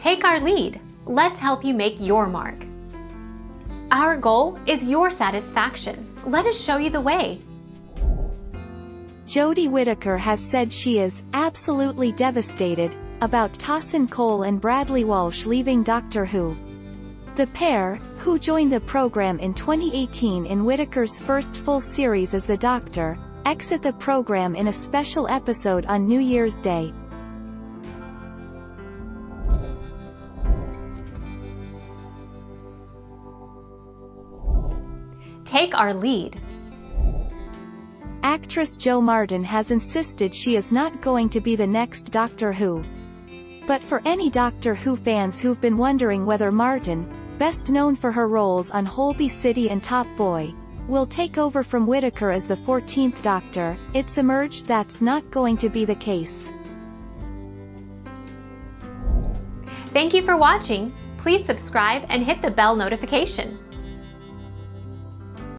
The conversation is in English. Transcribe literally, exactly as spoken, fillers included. Take our lead. Let's help you make your mark. Our goal is your satisfaction. Let us show you the way. Jodie Whittaker has said she is absolutely devastated about Tosin Cole and Bradley Walsh leaving Doctor Who. The pair, who joined the program in twenty eighteen in Whittaker's first full series as the Doctor, exit the program in a special episode on New Year's Day. Take our lead. Actress Jo Martin has insisted she is not going to be the next Doctor Who. But for any Doctor Who fans who've been wondering whether Martin, best known for her roles on Holby City and Top Boy, will take over from Whittaker as the fourteenth Doctor, it's emerged that's not going to be the case. Thank you for watching. Please subscribe and hit the bell notification.